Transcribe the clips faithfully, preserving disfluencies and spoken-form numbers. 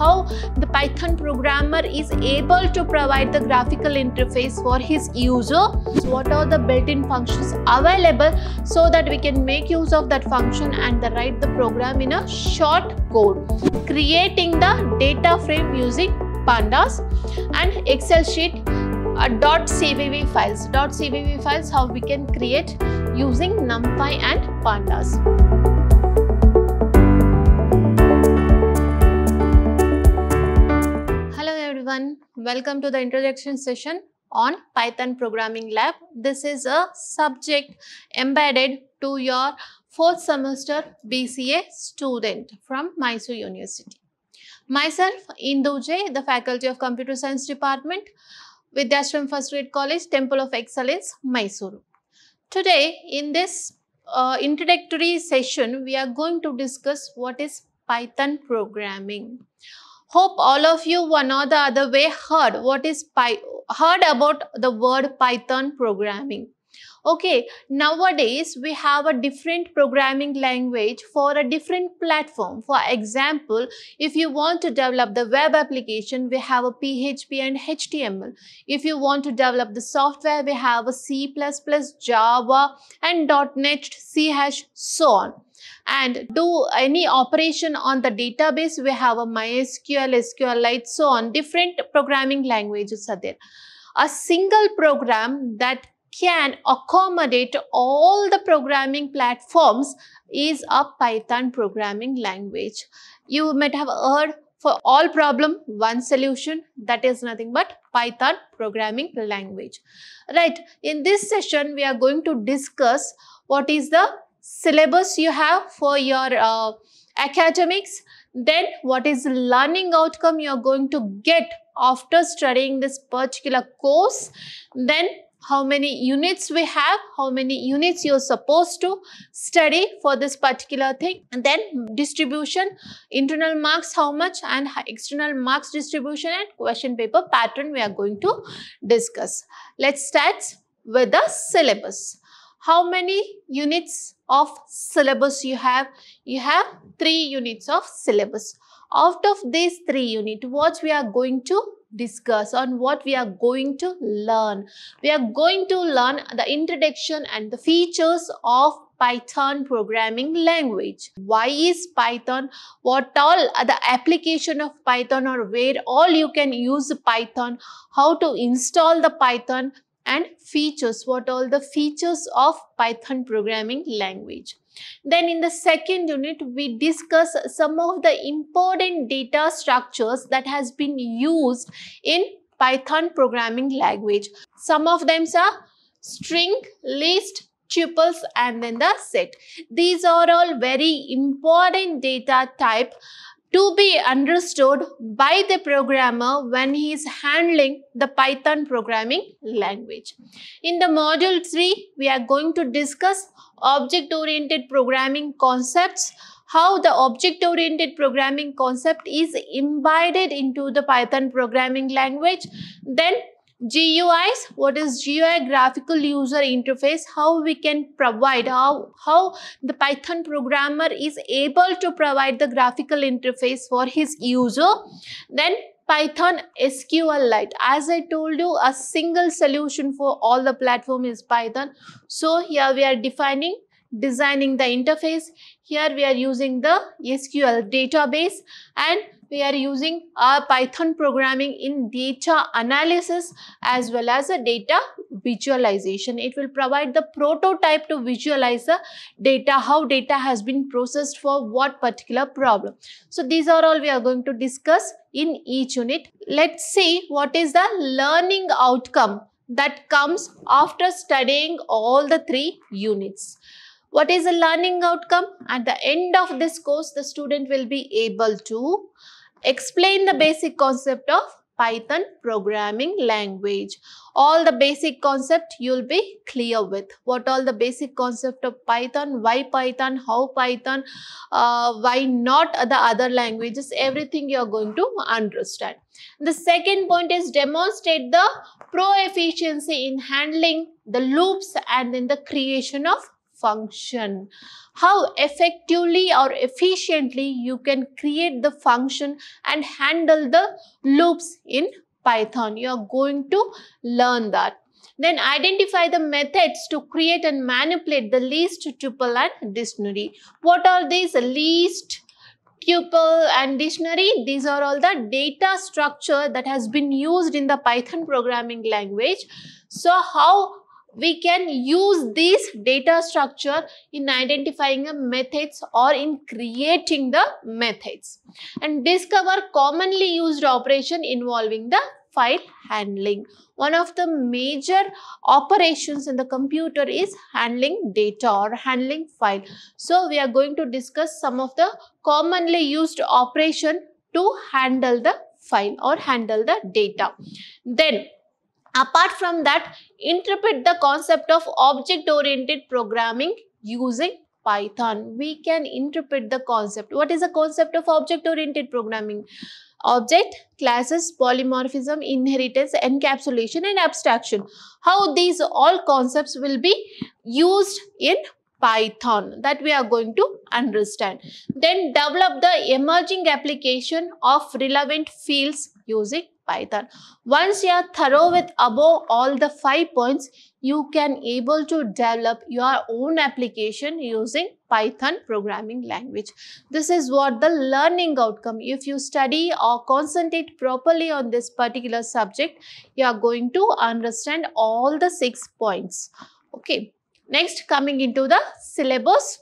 how the Python programmer is able to provide the graphical interface for his user. So what are the built-in functions available so that we can make use of that function and the write the program in a short code. Creating the data frame using Pandas and Excel sheet uh, .cvv files. .cvv files how we can create using NumPy and Pandas. Welcome to the introduction session on Python Programming Lab. This is a subject embedded to your fourth semester B C A student from Mysore University. Myself, Indu J, the Faculty of Computer Science Department, Vidhyaashram First Grade College, Temple of Excellence, Mysore. Today, in this uh, introductory session, we are going to discuss what is Python programming. Hope all of you one or the other way heard what is Py heard about the word Python programming. Okay, nowadays we have a different programming language for a different platform. For example, if you want to develop the web application, we have a P H P and H T M L. If you want to develop the software, we have a C plus plus, Java and dot net, C#, so on. And do any operation on the database, we have a MySQL, SQLite, so on. Different programming languages are there. A single program that can accommodate all the programming platforms is a Python programming language. You might have heard for all problem, one solution, that is nothing but Python programming language. Right, in this session, we are going to discuss what is the syllabus you have for your uh, academics, then what is the learning outcome you are going to get after studying this particular course, then how many units we have, how many units you're supposed to study for this particular thing, and then distribution, internal marks how much and external marks distribution and question paper pattern we are going to discuss. Let's start with the syllabus. How many units of syllabus you have? You have three units of syllabus. Out of these three units, what we are going to discuss on what we are going to learn. We are going to learn the introduction and the features of Python programming language. Why is Python? What all are the application of Python or where all you can use Python? How to install the Python and features. What all the features of Python programming language. Then in the second unit, we discuss some of the important data structures that has been used in Python programming language. Some of them are string, list, tuples and then the set. These are all very important data type to be understood by the programmer when he is handling the Python programming language. In the module three, we are going to discuss object-oriented programming concepts, how the object-oriented programming concept is embedded into the Python programming language. Then G U Is, what is G U I, graphical user interface, how we can provide, how, how the Python programmer is able to provide the graphical interface for his user. Then Python SQLite, as I told you, a single solution for all the platform is Python. So here we are defining, designing the interface. Here we are using the S Q L database and we are using our Python programming in data analysis as well as a data visualization. It will provide the prototype to visualize the data, how data has been processed for what particular problem. So these are all we are going to discuss in each unit. Let's see what is the learning outcome that comes after studying all the three units. What is the learning outcome? At the end of this course, the student will be able to explain the basic concept of Python programming language. All the basic concept you'll be clear with. What all the basic concept of Python, why Python, how Python, uh, why not the other languages, everything you're going to understand. The second point is demonstrate the proficiency in handling the loops and in the creation of function. How effectively or efficiently you can create the function and handle the loops in Python. You are going to learn that. Then identify the methods to create and manipulate the list, tuple and dictionary. What are these? List, tuple and dictionary. These are all the data structure that has been used in the Python programming language. So how we can use this data structure in identifying the methods or in creating the methods. And discover commonly used operation involving the file handling. One of the major operations in the computer is handling data or handling file. So we are going to discuss some of the commonly used operation to handle the file or handle the data. Then apart from that, interpret the concept of object-oriented programming using Python. We can interpret the concept. What is the concept of object-oriented programming? Object, classes, polymorphism, inheritance, encapsulation and abstraction. How these all concepts will be used in Python, that we are going to understand. Then develop the emerging application of relevant fields using Python. Once you are thorough with above all the five points, you can able to develop your own application using Python programming language. This is what the learning outcome. If you study or concentrate properly on this particular subject, you are going to understand all the six points. Okay. Next, coming into the syllabus,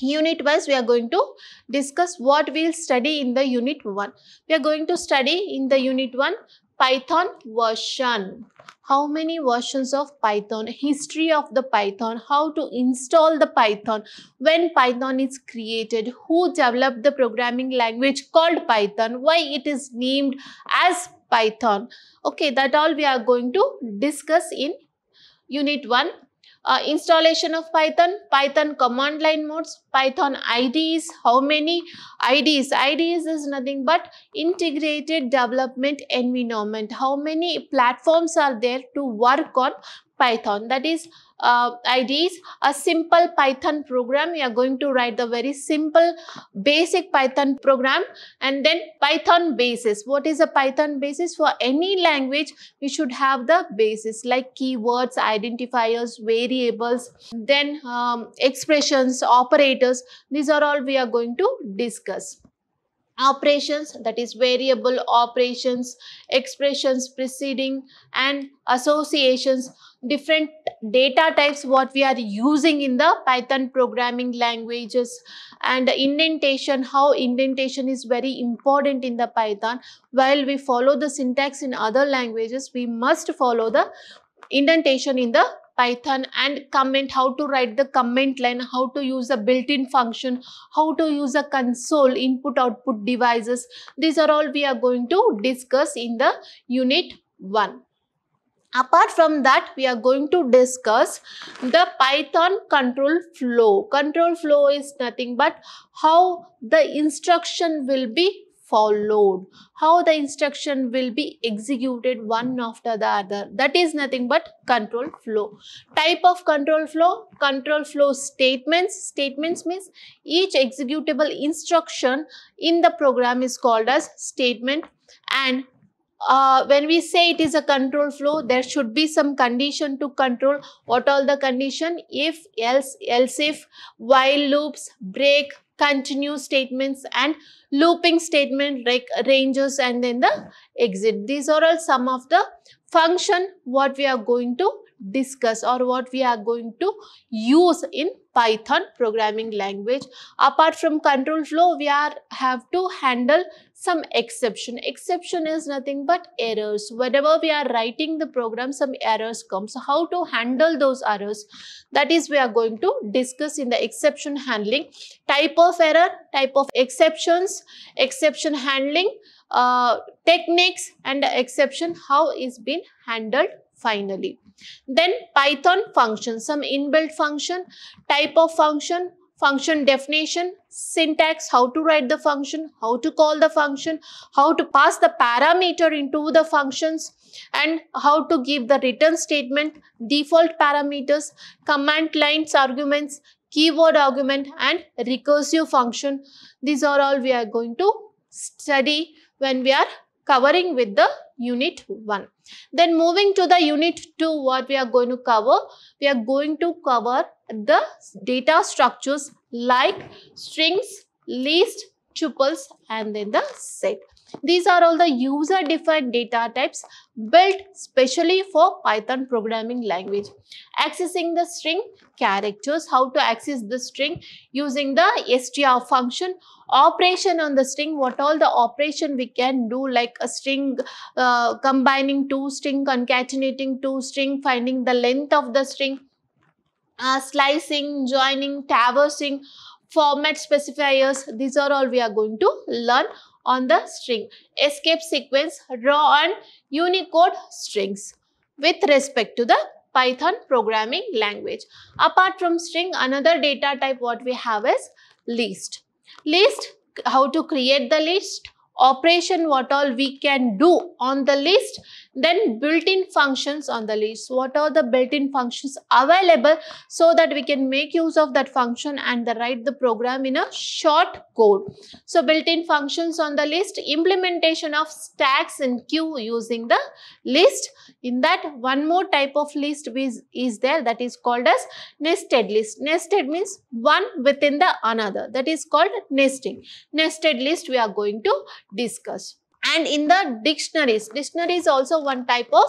unit wise, we are going to discuss what we will study in the unit one. We are going to study in the unit one, Python version. How many versions of Python, history of the Python, how to install the Python, when Python is created, who developed the programming language called Python, why it is named as Python. Okay, that all we are going to discuss in unit one. Uh, installation of Python, Python command line modes, Python I D Es, how many I D Es? I D Es is nothing but integrated development environment. How many platforms are there to work on Python? That is uh, I D Es. A simple Python program. You are going to write the very simple basic Python program, and then Python basis. What is a Python basis? For any language, we should have the basis like keywords, identifiers, variables, then um, expressions, operators. These are all we are going to discuss. Operations, that is variable operations, expressions preceding and associations, different data types what we are using in the Python programming languages, and indentation, how indentation is very important in the Python. While we follow the syntax in other languages, we must follow the indentation in the Python, and comment, how to write the comment line, how to use a built-in function, how to use a console, input output devices. These are all we are going to discuss in the unit one. Apart from that, we are going to discuss the Python control flow. Control flow is nothing but how the instruction will be followed, how the instruction will be executed one after the other. That is nothing but control flow. Type of control flow, control flow statements. Statements means each executable instruction in the program is called as statement, and Uh, when we say it is a control flow, there should be some condition to control. What all the condition? If, else, else if, while loops, break, continue statements and looping statement like ranges and then the exit. These are all some of the function what we are going to discuss or what we are going to use in Python programming language. Apart from control flow, we are have to handle some exception. Exception is nothing but errors. Whenever we are writing the program, some errors come. So how to handle those errors? That is we are going to discuss in the exception handling. Type of error, type of exceptions, exception handling, uh, techniques and the exception, how is been handled finally. Then Python function, some inbuilt function, type of function, function definition, syntax, how to write the function, how to call the function, how to pass the parameter into the functions, and how to give the return statement, default parameters, command lines arguments, keyword argument, and recursive function. These are all we are going to study when we are covering with the unit one. Then moving to the unit two, what we are going to cover? We are going to cover the data structures like strings, list, tuples, and then the set. These are all the user-defined data types built specially for Python programming language. Accessing the string, characters, how to access the string using the str function, operation on the string, what all the operation we can do, like a string uh, combining two string, concatenating two string, finding the length of the string, uh, slicing, joining, traversing, format specifiers. These are all we are going to learn on the string. Escape sequence, raw and Unicode strings with respect to the Python programming language. Apart from string, another data type what we have is list. List, how to create the list, operation what all we can do on the list, then built-in functions on the list. What are the built-in functions available so that we can make use of that function and the write the program in a short code. So built-in functions on the list, implementation of stacks and queue using the list. In that, one more type of list is, is there, that is called as nested list. Nested means one within the another, that is called nesting. Nested list we are going to discuss. And in the dictionaries, dictionary is also one type of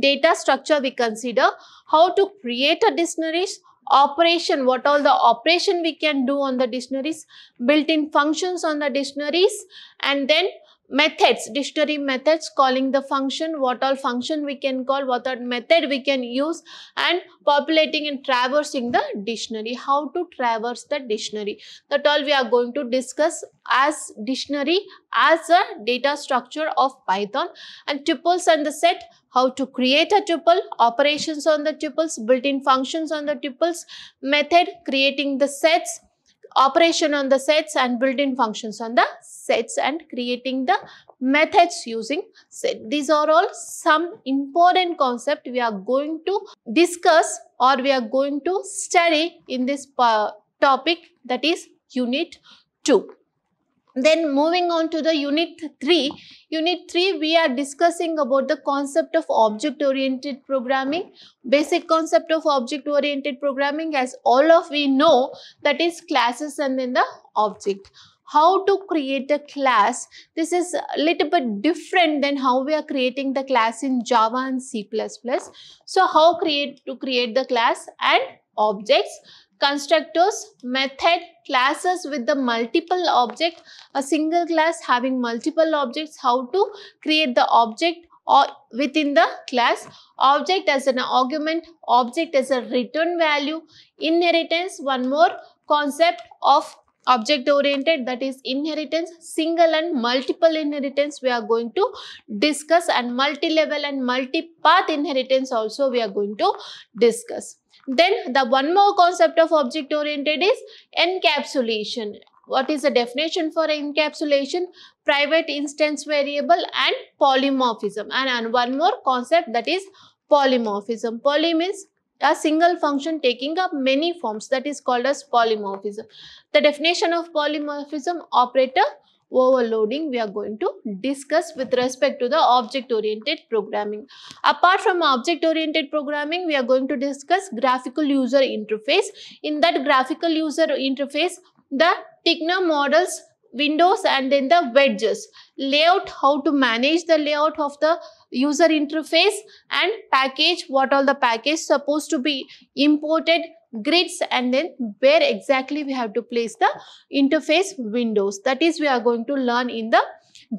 data structure we consider. How to create a dictionaries, operation, what all the operation we can do on the dictionaries, built-in functions on the dictionaries, and then methods, dictionary methods, calling the function, what all function we can call, what all method we can use, and populating and traversing the dictionary, how to traverse the dictionary. That all we are going to discuss as dictionary, as a data structure of Python. And tuples and the set, how to create a tuple, operations on the tuples, built-in functions on the tuples, method, creating the sets, operation on the sets, and built-in functions on the sets, and creating the methods using set. These are all some important concept we are going to discuss or we are going to study in this uh, topic, that is unit two. Then moving on to the unit three. Unit three, we are discussing about the concept of object-oriented programming. Basic concept of object-oriented programming, as all of we know, that is classes and then the object. How to create a class, this is a little bit different than how we are creating the class in Java and C plus plus. So how create to create the class and objects, constructors, method, classes with the multiple object, a single class having multiple objects, how to create the object or within the class, object as an argument, object as a return value, inheritance, one more concept of object oriented, that is inheritance, single and multiple inheritance we are going to discuss, and multi-level and multi-path inheritance also we are going to discuss. Then the one more concept of object oriented is encapsulation. What is the definition for encapsulation? Private instance variable and polymorphism. And, and one more concept, that is polymorphism. Poly means a single function taking up many forms, that is called as polymorphism. The definition of polymorphism, operator overloading, we are going to discuss with respect to the object-oriented programming. Apart from object-oriented programming, we are going to discuss graphical user interface. In that graphical user interface, the Tkinter models, windows, and then the wedges. Layout, how to manage the layout of the user interface, and package, what all the package supposed to be imported, grids, and then where exactly we have to place the interface windows. That is we are going to learn in the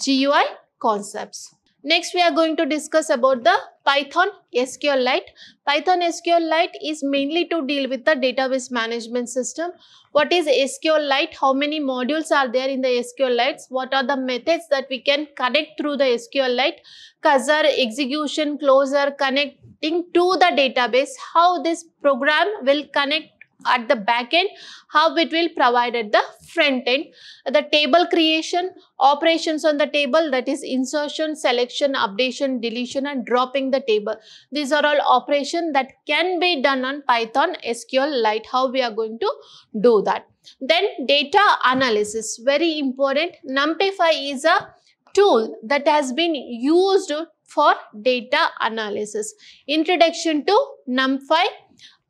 G U I concepts. Next we are going to discuss about the Python SQLite. Python SQLite is mainly to deal with the database management system. What is SQLite? How many modules are there in the SQLites? What are the methods that we can connect through the SQLite? Cursor, execution, closure, connecting to the database. How this program will connect at the back end, how it will provide at the front end. The table creation, operations on the table, that is insertion, selection, updation, deletion and dropping the table. These are all operations that can be done on Python SQLite, how we are going to do that. Then data analysis, very important. NumPy is a tool that has been used for data analysis. Introduction to NumPy,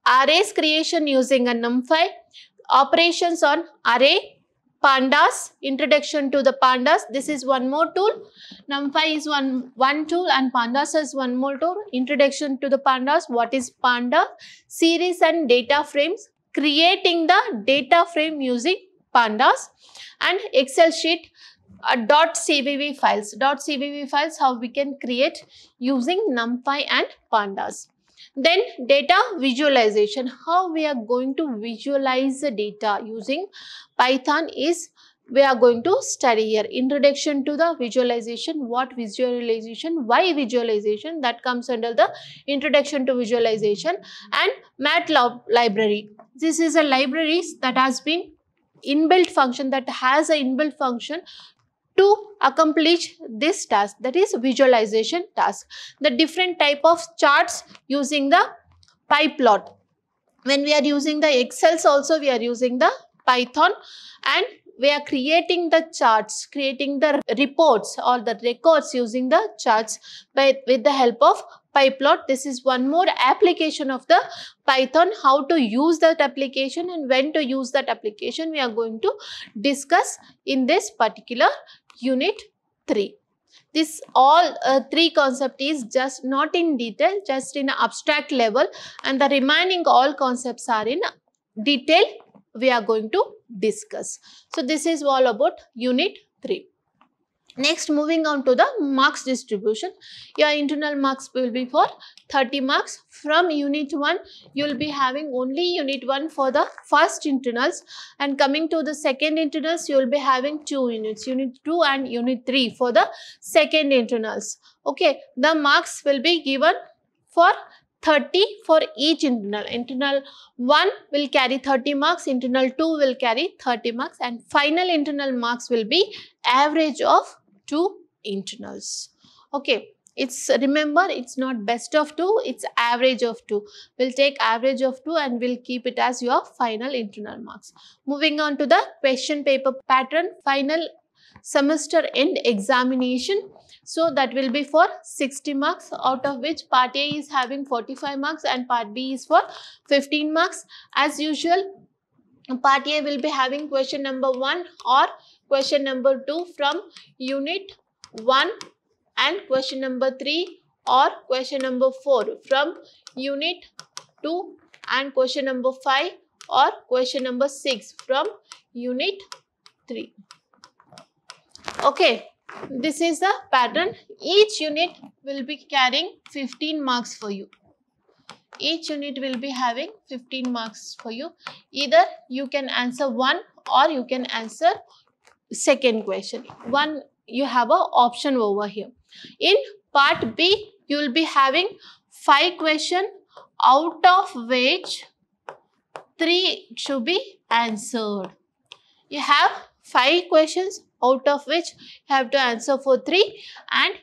arrays creation using a NumPy, operations on array, pandas, introduction to the pandas. This is one more tool. NumPy is one, one tool and pandas is one more tool. Introduction to the pandas, what is panda, series and data frames, creating the data frame using pandas, and Excel sheet. Uh, .cvv files, .cvv files, how we can create using NumPy and pandas. Then data visualization, how we are going to visualize the data using Python is we are going to study here. Introduction to the visualization, what visualization, why visualization, that comes under the introduction to visualization. And matplotlib library, this is a library that has been inbuilt function, that has an inbuilt function to accomplish this task, that is visualization task. The different type of charts using the Pyplot. When we are using the Excels also, we are using the Python, and we are creating the charts, creating the reports or the records using the charts by, with the help of Pyplot. This is one more application of the Python, how to use that application and when to use that application we are going to discuss in this particular unit three. This all uh, three concept is just not in detail, just in abstract level, and the remaining all concepts are in detail we are going to discuss. So this is all about unit three. Next, moving on to the marks distribution. Your internal marks will be for thirty marks. From unit one, you will be having only unit one for the first internals, and coming to the second internals, you will be having two units, unit two and unit three for the second internals. Okay, the marks will be given for thirty for each internal. Internal one will carry thirty marks, internal two will carry thirty marks, and final internal marks will be average of two internals. Okay, it's, remember, it's not best of two, it's average of two. We'll take average of two and we'll keep it as your final internal marks. Moving on to the question paper pattern, final semester end examination. So that will be for sixty marks, out of which part A is having forty-five marks and part B is for fifteen marks. As usual, part A will be having question number one or question number two from unit one, and question number three or question number four from unit two, and question number five or question number six from unit three. Okay, this is the pattern. Each unit will be carrying fifteen marks for you. Each unit will be having fifteen marks for you. Either you can answer one or you can answer second question. One, you have an option over here. In part B, you will be having five questions, out of which three should be answered. You have five questions, out of which you have to answer for three, and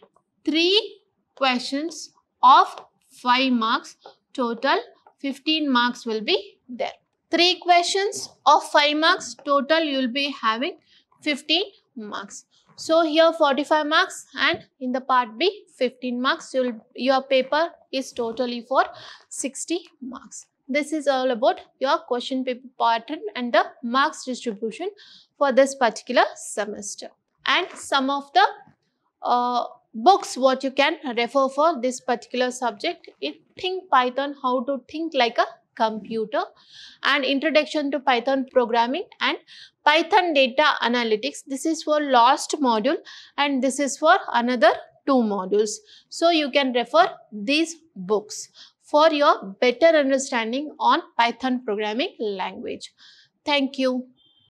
three questions of five marks, total fifteen marks will be there. three questions of five marks, total you will be having fifteen marks. So here forty-five marks, and in the part B fifteen marks, you will, your paper is totally for sixty marks. This is all about your question paper pattern and the marks distribution for this particular semester, and some of the uh, books what you can refer for this particular subject is Think Python, How to Think Like a Computer, and Introduction to Python Programming, and Python Data Analytics. This is for last module and this is for another two modules. So you can refer these books for your better understanding on Python programming language. Thank you.